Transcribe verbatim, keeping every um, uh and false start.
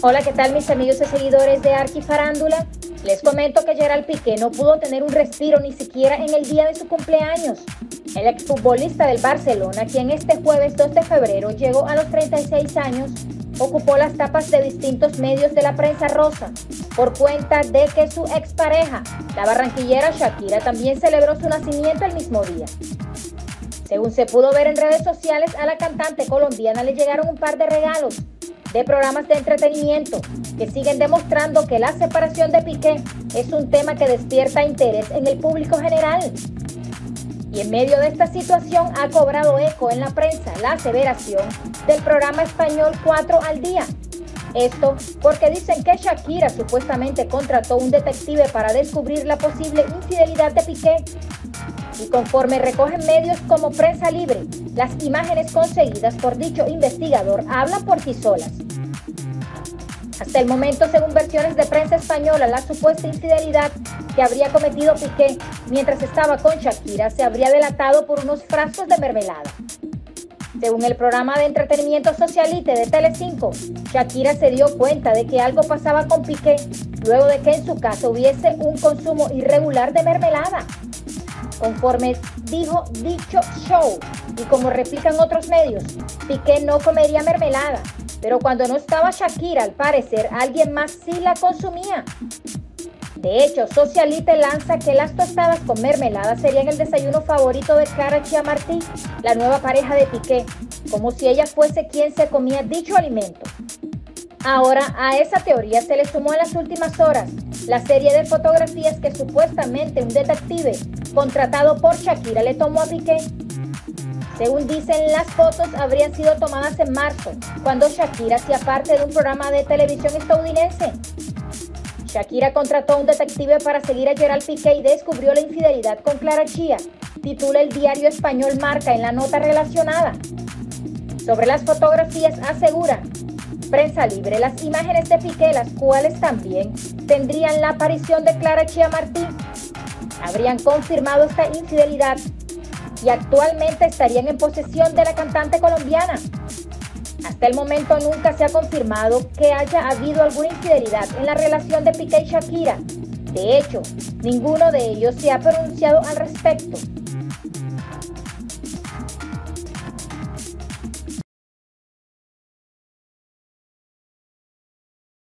Hola, ¿qué tal mis amigos y seguidores de Archi Farándula? Les comento que Gerard Piqué no pudo tener un respiro ni siquiera en el día de su cumpleaños. El exfutbolista del Barcelona, quien este jueves dos de febrero llegó a los treinta y seis años, ocupó las tapas de distintos medios de la prensa rosa, por cuenta de que su expareja, la barranquillera Shakira, también celebró su nacimiento el mismo día. Según se pudo ver en redes sociales, a la cantante colombiana le llegaron un par de regalos de programas de entretenimiento que siguen demostrando que la separación de Piqué es un tema que despierta interés en el público general. Y en medio de esta situación ha cobrado eco en la prensa la aseveración del programa español cuatro al día. Esto porque dicen que Shakira supuestamente contrató un detective para descubrir la posible infidelidad de Piqué. Y conforme recogen medios como Prensa Libre, las imágenes conseguidas por dicho investigador hablan por sí solas. Hasta el momento, según versiones de prensa española, la supuesta infidelidad que habría cometido Piqué mientras estaba con Shakira se habría delatado por unos frascos de mermelada. Según el programa de entretenimiento Socialite de Telecinco, Shakira se dio cuenta de que algo pasaba con Piqué luego de que en su casa hubiese un consumo irregular de mermelada, conforme dijo dicho show. Y como replican otros medios, Piqué no comería mermelada, pero cuando no estaba Shakira, al parecer alguien más sí la consumía. De hecho, Socialite lanza que las tostadas con mermelada serían el desayuno favorito de Clara Chía Martí, la nueva pareja de Piqué, como si ella fuese quien se comía dicho alimento. Ahora, a esa teoría se le sumó en las últimas horas la serie de fotografías que supuestamente un detective contratado por Shakira le tomó a Piqué. Según dicen, las fotos habrían sido tomadas en marzo, cuando Shakira hacía parte de un programa de televisión estadounidense. Shakira contrató a un detective para seguir a Gerard Piqué y descubrió la infidelidad con Clara Chía, titula el diario español Marca en la nota relacionada. Sobre las fotografías asegura Prensa Libre las imágenes de Piqué, las cuales también tendrían la aparición de Clara Chía Martí, habrían confirmado esta infidelidad y actualmente estarían en posesión de la cantante colombiana. Hasta el momento nunca se ha confirmado que haya habido alguna infidelidad en la relación de Piqué y Shakira. De hecho, ninguno de ellos se ha pronunciado al respecto.